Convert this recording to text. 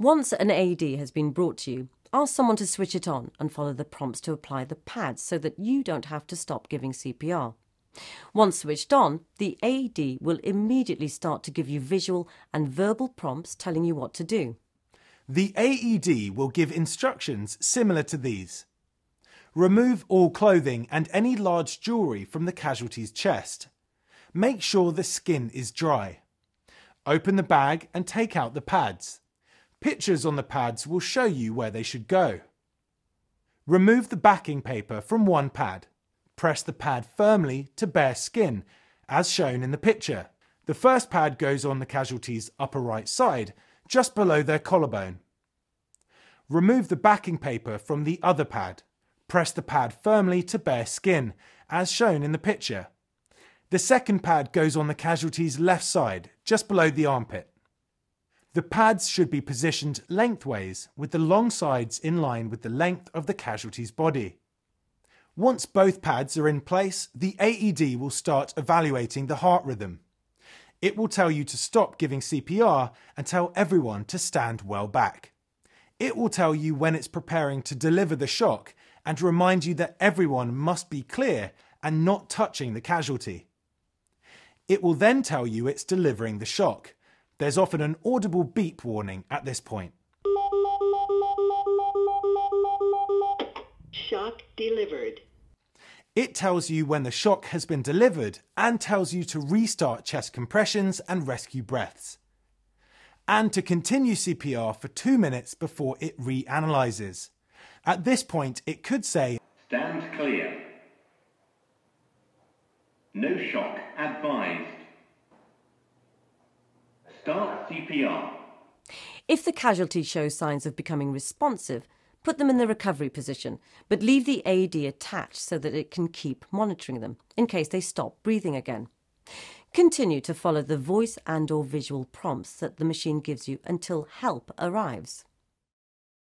Once an AED has been brought to you, ask someone to switch it on and follow the prompts to apply the pads so that you don't have to stop giving CPR. Once switched on, the AED will immediately start to give you visual and verbal prompts telling you what to do. The AED will give instructions similar to these. Remove all clothing and any large jewellery from the casualty's chest. Make sure the skin is dry. Open the bag and take out the pads. Pictures on the pads will show you where they should go. Remove the backing paper from one pad. Press the pad firmly to bare skin, as shown in the picture. The first pad goes on the casualty's upper right side, just below their collarbone. Remove the backing paper from the other pad. Press the pad firmly to bare skin, as shown in the picture. The second pad goes on the casualty's left side, just below the armpit. The pads should be positioned lengthways, with the long sides in line with the length of the casualty's body. Once both pads are in place, the AED will start evaluating the heart rhythm. It will tell you to stop giving CPR and tell everyone to stand well back. It will tell you when it's preparing to deliver the shock and remind you that everyone must be clear and not touching the casualty. It will then tell you it's delivering the shock. There's often an audible beep warning at this point. Shock delivered. It tells you when the shock has been delivered and tells you to restart chest compressions and rescue breaths, and to continue CPR for 2 minutes before it reanalyzes. At this point, it could say, "Stand clear. No shock advised. Start CPR." If the casualty shows signs of becoming responsive, put them in the recovery position, but leave the AED attached so that it can keep monitoring them in case they stop breathing again. Continue to follow the voice and/or visual prompts that the machine gives you until help arrives.